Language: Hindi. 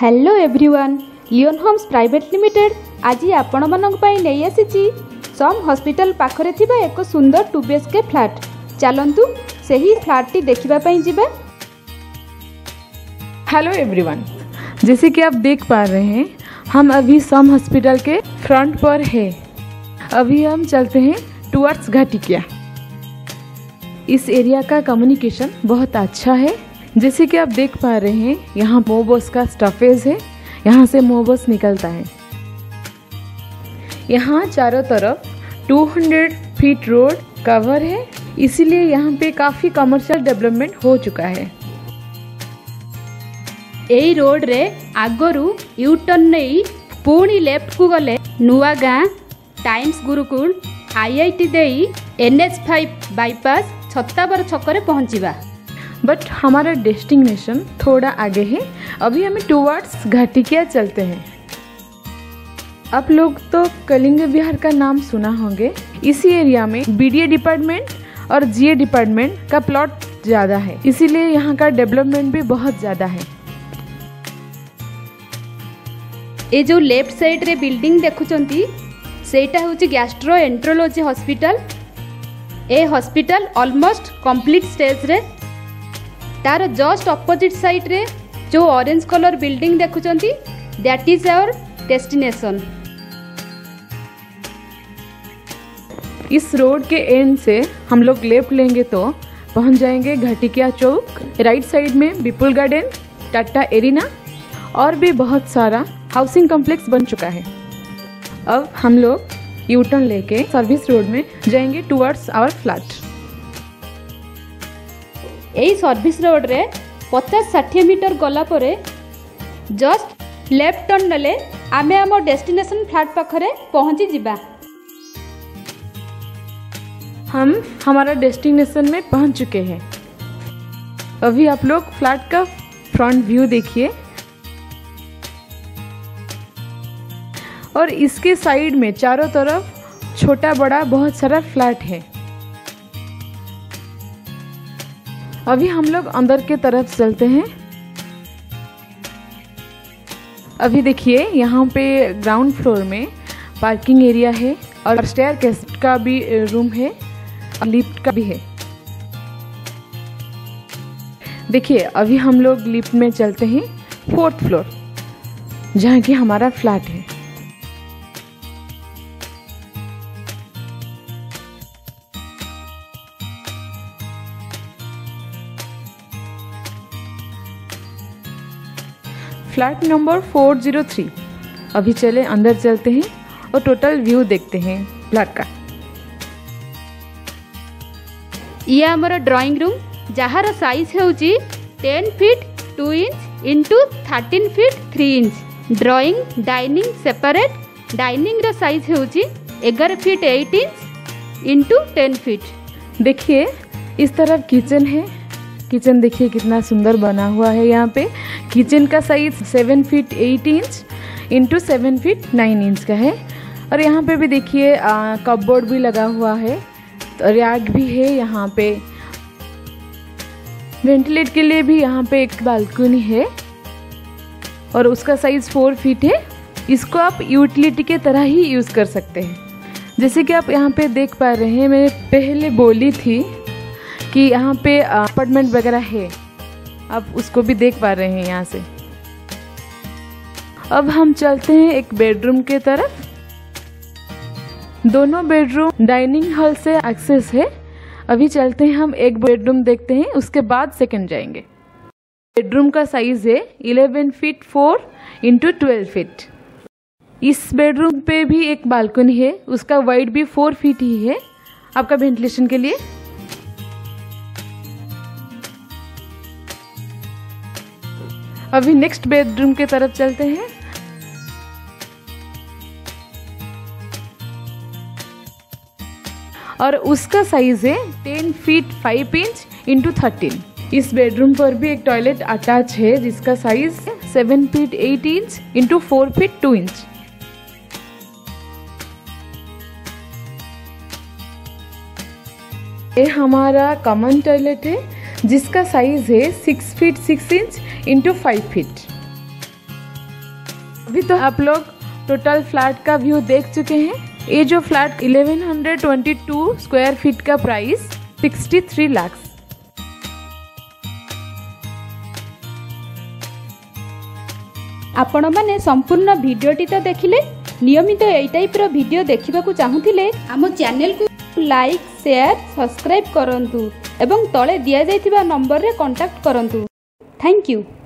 Hello everyone, Leon Homes private limited आज आपण नहीं आसी सम हॉस्पिटल पाखरे थिबा एक सुंदर 2 BHK फ्लैट। चलंतु सही फ्लैट टी देखिबा पई जिबा। हेलो एवरीवन, जैसे कि आप देख पा रहे हैं हम अभी सम हॉस्पिटल के फ्रंट पर है। अभी हम चलते हैं टुवर्ड्स घाटिकिया। इस एरिया का कम्युनिकेशन बहुत अच्छा है। जैसे कि आप देख पा रहे हैं यहाँ मोबस का स्टफेज है, यहाँ से मोबस निकलता है। यहाँ चारों तरफ 200 फीट रोड कवर है, इसीलिए यहाँ पे काफ़ी कमर्शियल डेवलपमेंट हो चुका है। यही रोड रे आगरू यू टर्न नहीं पुणी लेफ्ट को गले नुआ गाँ टाइम्स गुरुकुल IIT देई NH5 बाईपास 76 छकरे पहुँचवा। बट हमारा डेस्टिनेशन थोड़ा आगे है। अभी हमें टुवर्ड्स घाटिकिया चलते हैं। आप लोग तो कलिंग विहार का नाम सुना होंगे। इसी एरिया में BDA डिपार्टमेंट और GA डिपार्टमेंट का प्लॉट ज़्यादा है, इसीलिए यहाँ का डेवलपमेंट भी बहुत ज़्यादा है। ये जो लेफ्ट साइड रे बिल्डिंग देखुचंती सेटा होची गैस्ट्रो एंट्रोलोजी हॉस्पिटल। ए हॉस्पिटल ऑलमोस्ट कंप्लीट स्टेज रे। तार जस्ट अपोजिट साइड रे जो ऑरेंज कलर बिल्डिंग देखुचंती दैट इज आवर डेस्टिनेशन। इस रोड के एंड से हम लोग लेफ्ट लेंगे तो पहुंच जाएंगे घाटिकिया चौक। राइट साइड में विपुल गार्डन, टाटा एरिना और भी बहुत सारा हाउसिंग कॉम्प्लेक्स बन चुका है। अब हम लोग यूटर्न लेके सर्विस रोड में जाएंगे टुवर्ड्स आवर फ्लैट। यही सर्विस रोड रे 50-60 मीटर गला परे जस्ट लेफ्ट टर्न नले आमे आम डेस्टिनेशन फ्लैट पाखरे पहुंची जिबा। हम हमारा डेस्टिनेशन में पहुंच चुके हैं। अभी आप लोग फ्लैट का फ्रंट व्यू देखिए और इसके साइड में चारों तरफ छोटा बड़ा बहुत सारा फ्लैट है। अभी हम लोग अंदर के तरफ चलते हैं। अभी देखिए यहाँ पे ग्राउंड फ्लोर में पार्किंग एरिया है और स्टेयरकेस का भी रूम है और लिफ्ट का भी है। देखिए अभी हम लोग लिफ्ट में चलते हैं 4th फ्लोर जहाँ की हमारा फ्लैट है। Flat number 403। अभी चले अंदर चलते हैं और टोटल व्यू देखते हैं फ्लैट का। ये हमारा ड्राइंग रूम जहार साइज हो 10 feet 2 inch into 13 feet 3 inch. Drawing dining separate. Dining रो साइज हो 11 फीट 8 इंच इनटू 10 फीट। देखिए इस तरफ किचन है। किचन देखिए कितना सुंदर बना हुआ है। यहाँ पे किचन का size 7 feet 8 inch into 7 feet 9 inch का है। और यहाँ पे भी देखिए कपबोर्ड भी लगा हुआ है, तो रैक भी है। यहाँ पे वेंटिलेट के लिए भी यहाँ पे एक बालकनी है और उसका साइज 4 फीट है। इसको आप यूटिलिटी के तरह ही यूज़ कर सकते हैं। जैसे कि आप यहाँ पे देख पा रहे हैं, मैंने पहले बोली थी कि यहाँ पे अपार्टमेंट वगैरह है, आप उसको भी देख पा रहे हैं यहाँ से। अब हम चलते हैं एक बेडरूम के तरफ। दोनों बेडरूम डाइनिंग हॉल से एक्सेस है। अभी चलते हैं, हम एक बेडरूम देखते हैं, उसके बाद सेकंड जाएंगे। बेडरूम का साइज है 11 फीट 4 इंटू 12 फीट। इस बेडरूम पे भी एक बालकनी है, उसका वाइड भी 4 फीट ही है आपका वेंटिलेशन के लिए। अभी नेक्स्ट बेडरूम के तरफ चलते हैं। और उसका साइज है 10 फीट 5 इंच इनटू 13। इस बेडरूम पर भी एक टॉयलेट अटैच है जिसका size 7 feet 8 inch into 4 feet 2 inch. ये हमारा कॉमन टॉयलेट है जिसका साइज है 6 फीट 6 इंच इनटू 5 फीट। अभी तो आप लोग टोटल फ्लैट का व्यू देख चुके हैं। ये जो फ्लैट 1122 स्क्वायर फीट का प्राइस 63 लाख। आपण माने संपूर्ण भिडियोटी तो देखिले, नियमित एई टाइप रो भिडियो देखिबाकू चाहुथिले आम चैनल को लाइक शेयर सब्सक्राइब करंतु एवं तले दिया जाइथिबा नंबर रे कांटेक्ट करंतु। Thank you.